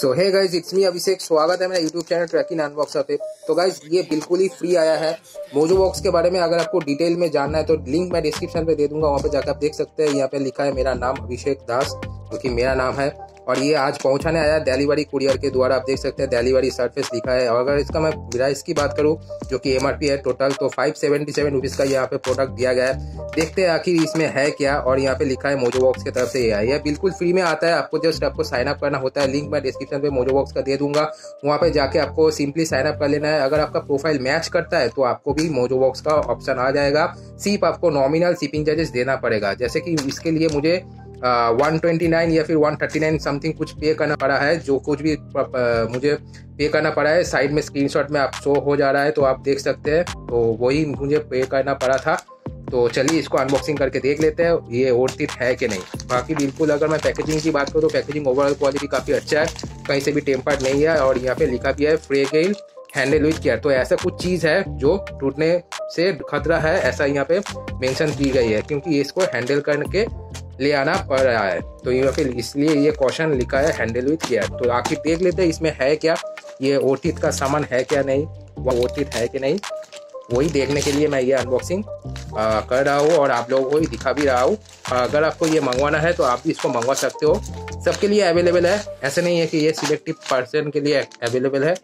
So hey guys, it's me अभिषेक। स्वागत है मेरा यूट्यूब चैनल ट्रैकिंग अनबॉक्सर पे। तो गाइज ये बिल्कुल ही फ्री आया है। मोजोबॉक्स के बारे में अगर आपको डिटेल में जानना है तो लिंक मैं डिस्क्रिप्शन पे दे दूंगा, वहाँ पे जाकर आप देख सकते हैं। यहाँ पे लिखा है मेरा नाम अभिषेक दास, जो कि मेरा नाम है, और ये आज पहुंचाने आया डिलीवरी कुरियर के द्वारा। आप देख सकते हैं डिलीवरी सर्विस लिखा है। और अगर इसका मैं प्राइस की बात करूं जो कि एमआरपी है टोटल, तो 577 रुपीज़ का यहाँ पे प्रोडक्ट दिया गया है। देखते हैं आखिर इसमें है क्या। और यहाँ पे लिखा है मोजोबॉक्स की तरफ से ये है, बिल्कुल फ्री में आता है। आपको जस्ट आपको साइन अप करना होता है। लिंक मैं डिस्क्रिप्शन पे मोजोबॉक्स का दे दूंगा, वहाँ पे जाके आपको सिंपली साइन अप कर लेना है। अगर आपका प्रोफाइल मैच करता है तो आपको भी मोजोबॉक्स का ऑप्शन आ जाएगा। सिर्फ आपको नॉमिनल शिपिंग चार्जेस देना पड़ेगा, जैसे कि इसके लिए मुझे 129 या फिर 139 समथिंग कुछ पे करना पड़ा है। जो कुछ भी मुझे पे करना पड़ा है साइड में स्क्रीनशॉट में आप शो हो जा रहा है तो आप देख सकते हैं, तो वही मुझे पे करना पड़ा था। तो चलिए इसको अनबॉक्सिंग करके देख लेते हैं ये वर्थ इट है कि नहीं। बाकी बिल्कुल अगर मैं पैकेजिंग की बात करूँ तो पैकेजिंग ओवरऑल क्वालिटी काफ़ी अच्छा है, कहीं से भी टेम्पर्ड नहीं है। और यहाँ पे लिखा भी है फ्रेगिल हैंडल विथ केयर, तो ऐसा कुछ चीज़ है जो टूटने से खतरा है, ऐसा यहाँ पे मेंशन की गई है, क्योंकि इसको हैंडल करके ले आना पड़ रहा है। तो यहाँ पे इसलिए ये कॉशन लिखा है हैंडल विथ केयर। तो आखिर देख लेते हैं इसमें है क्या, ये ओटीत का सामान है क्या नहीं, वह ओटीत है कि नहीं, वही देखने के लिए मैं ये अनबॉक्सिंग कर रहा हूँ और आप लोगों को दिखा भी रहा हूँ। अगर आपको ये मंगवाना है तो आप भी इसको मंगवा सकते हो, सबके लिए अवेलेबल है। ऐसे नहीं है कि ये सिलेक्टिव पर्सन के लिए अवेलेबल है,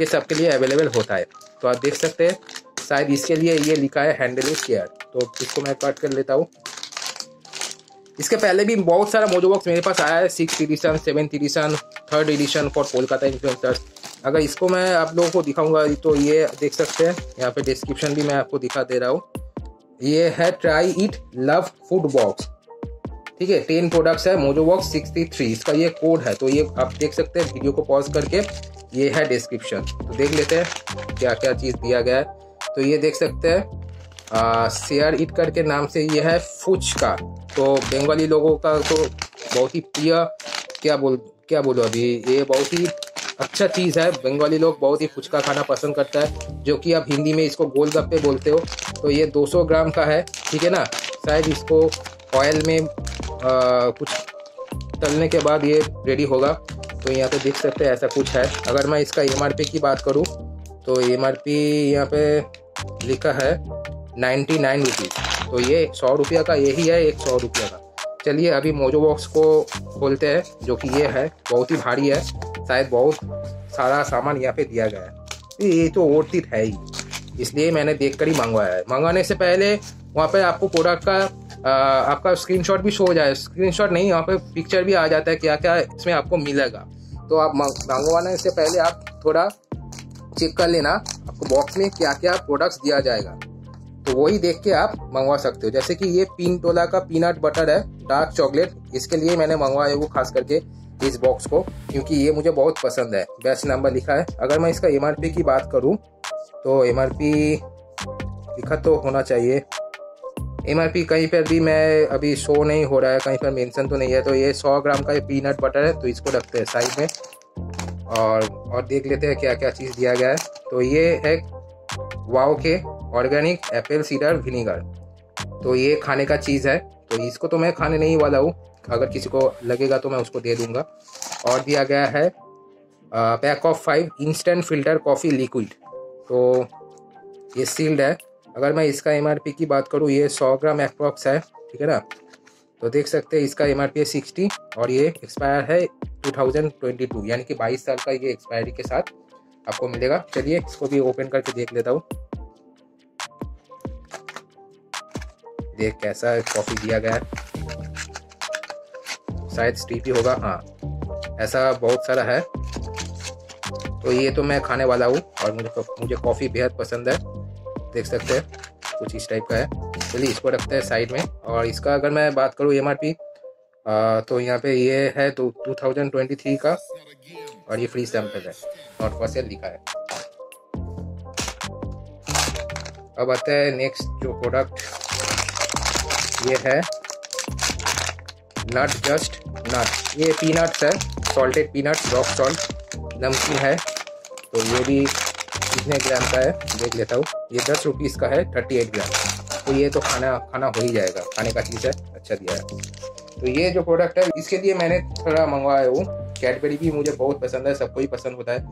ये सबके लिए अवेलेबल होता है। तो आप देख सकते हैं, शायद इसके लिए ये लिखा है हैंडल विथ केयर। तो इसको मैं कट कर लेता हूँ। इसके पहले भी बहुत सारा मोजोबॉक्स मेरे पास आया है, 6th edition, 7th edition, 3rd edition for Kolkata influencers. अगर इसको मैं आप लोगों को दिखाऊंगा तो ये देख सकते हैं, यहाँ पे डिस्क्रिप्शन भी मैं आपको दिखा दे रहा हूँ। ये है try it love food box, ठीक है। 10 प्रोडक्ट्स है मोजोबॉक्स 63, इसका ये कोड है। तो ये आप देख सकते हैं, वीडियो को पॉज करके ये है डिस्क्रिप्शन। तो देख लेते हैं क्या क्या चीज़ दिया गया है। तो ये देख सकते हैं शेयर इट करके नाम से ये है फुचका, तो बंगाली लोगों का तो बहुत ही प्रिय, क्या बोलो अभी, ये बहुत ही अच्छा चीज़ है। बंगाली लोग बहुत ही फुचका खाना पसंद करता है, जो कि आप हिंदी में इसको गोलगप्पे बोलते हो। तो ये 200 ग्राम का है, ठीक है ना। शायद इसको ऑयल में कुछ तलने के बाद ये रेडी होगा। तो यहाँ पे देख सकते हैं ऐसा कुछ है। अगर मैं इसका MRP की बात करूँ तो MRP यहाँ पे लिखा है 99 रुपीज़, तो ये 100 रुपये का यही है, 100 रुपये का। चलिए अभी मोजोबॉक्स को खोलते हैं, जो कि ये है, बहुत ही भारी है, शायद बहुत सारा सामान यहाँ पे दिया गया है। ये तो वर्थ इट है ही, इसलिए मैंने देखकर ही मंगवाया है। मंगाने से पहले वहाँ पे आपको प्रोडक्ट का आपका स्क्रीनशॉट भी शो हो जाए, स्क्रीनशॉट नहीं यहाँ पे पिक्चर भी आ जाता है क्या क्या इसमें आपको मिलेगा। तो आप मंगवाने से पहले आप थोड़ा चेक कर लेना आपको बॉक्स में क्या क्या प्रोडक्ट्स दिया जाएगा, तो वही देख के आप मंगवा सकते हो। जैसे कि ये पिनटोला का पीनट बटर है, डार्क चॉकलेट, इसके लिए मैंने मंगवाया वो खास करके इस बॉक्स को, क्योंकि ये मुझे बहुत पसंद है। बैच नंबर लिखा है। अगर मैं इसका MRP की बात करूं तो MRP लिखा तो होना चाहिए, MRP कहीं पर भी मैं अभी शो नहीं हो रहा है, कहीं पर मेंशन तो नहीं है। तो ये 100 ग्राम का ये पीनट बटर है, तो इसको रखते हैं साइड में और देख लेते हैं क्या क्या चीज़ दिया गया है। तो ये है वाव के ऑर्गेनिक एप्पल सीडर विनीगर, तो ये खाने का चीज़ है। तो इसको तो मैं खाने नहीं वाला हूँ, अगर किसी को लगेगा तो मैं उसको दे दूँगा। और दिया गया है pack of 5 instant filter coffee liquid, तो ये सील्ड है। अगर मैं इसका MRP की बात करूँ, ये 100 ग्राम एप्रॉक्स है, ठीक है ना। तो देख सकते हैं इसका MRP है 60 और ये एक्सपायर है 2022, यानी कि 22 साल का ये एक्सपायरी के साथ आपको मिलेगा। चलिए इसको भी ओपन करके देख लेता हूँ, देख कैसा कॉफ़ी दिया गया है, शायद स्ट्रीपी होगा, हाँ ऐसा बहुत सारा है। तो ये तो मैं खाने वाला हूँ और मुझे कॉफ़ी बेहद पसंद है। देख सकते हैं कुछ इस टाइप का है। चलिए इसको रखते हैं साइड में। और इसका अगर मैं बात करूँ MRP, तो यहाँ पे ये है तो 2023 का, और ये फ्री सैम्पल है, नॉट फॉर सेल लिखा है। अब आता है नेक्स्ट जो प्रोडक्ट, ये है नट जस्ट नट, ये पीनट्स है, सॉल्टेड पीनट्स, रॉक सॉल्ट, नमकीन है। तो ये भी कितने ग्राम का है देख लेता हूँ, ये 10 रुपीज़ का है, 38 ग्राम। तो ये तो खाना हो ही जाएगा, खाने का चीज़ है, अच्छा दिया है। तो ये जो प्रोडक्ट है इसके लिए मैंने थोड़ा मंगवाया हूँ, कैडबरी भी मुझे बहुत पसंद है, सबको ही पसंद होता है।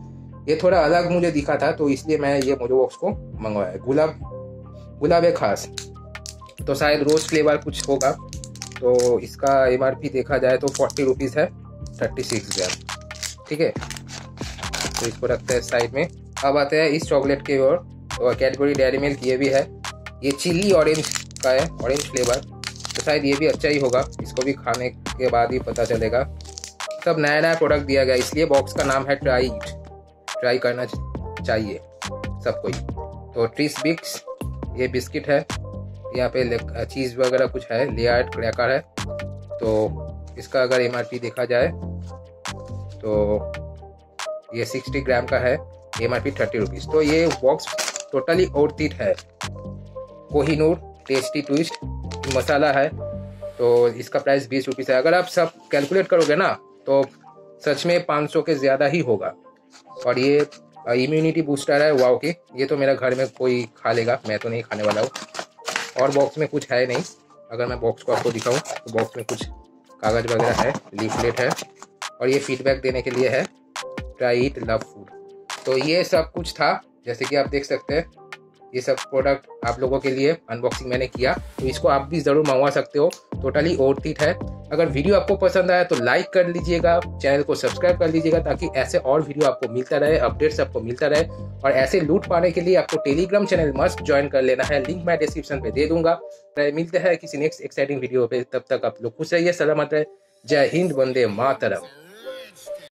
ये थोड़ा अलग मुझे दिखा था तो इसलिए मैं ये मोजोबॉक्स को मंगवाया है। गुलाब है खास, तो शायद रोज़ फ्लेवर कुछ होगा। तो इसका MRP देखा जाए तो 40 रुपीज़ है, 36 ग्राम, ठीक है। तो इसको रखते हैं साइड में। अब आते हैं इस चॉकलेट के और कैडबरी डेरी मिल्क, ये भी है, ये चिली ऑरेंज का है, ऑरेंज फ्लेवर, तो शायद ये भी अच्छा ही होगा, इसको भी खाने के बाद ही पता चलेगा। सब नया नया प्रोडक्ट दिया गया, इसलिए बॉक्स का नाम है ट्राई इट, ट्राई करना चाहिए सबको ही। तो ट्रीस बिक्स ये बिस्किट है, यहाँ पे चीज़ वगैरह कुछ है, लेयर क्रैकर है। तो इसका अगर MRP देखा जाए तो ये 60 ग्राम का है, MRP 30 रुपीज़। तो ये बॉक्स टोटली वर्थ इट है। कोही नूर टेस्टी ट्विस्ट मसाला है, तो इसका प्राइस 20 रुपीज़ है। अगर आप सब कैलकुलेट करोगे ना तो सच में 500 के ज़्यादा ही होगा। और ये इम्यूनिटी बूस्टर है वाव के, ये तो मेरा घर में कोई खा लेगा, मैं तो नहीं खाने वाला हूँ। और बॉक्स में कुछ है नहीं, अगर मैं बॉक्स को आपको दिखाऊँ तो बॉक्स में कुछ कागज़ वगैरह है, लीफलेट है, और ये फीडबैक देने के लिए है, ट्राई इट लव फूड। तो ये सब कुछ था, जैसे कि आप देख सकते हैं। ये सब प्रोडक्ट आप लोगों के लिए अनबॉक्सिंग मैंने किया, तो इसको आप भी ज़रूर मंगवा सकते हो, टोटली वर्थ इट है। अगर वीडियो आपको पसंद आया तो लाइक कर लीजिएगा, चैनल को सब्सक्राइब कर लीजिएगा, ताकि ऐसे और वीडियो आपको मिलता रहे, अपडेट्स आपको मिलता रहे। और ऐसे लूट पाने के लिए आपको टेलीग्राम चैनल मस्ट ज्वाइन कर लेना है, लिंक मैं डिस्क्रिप्शन पे दे दूंगा। मिलते हैं किसी नेक्स्ट एक्साइटिंग वीडियो पे, तब तक आप लोग खुश रहिए, सलामत रहे। जय हिंद, वंदे मातरम।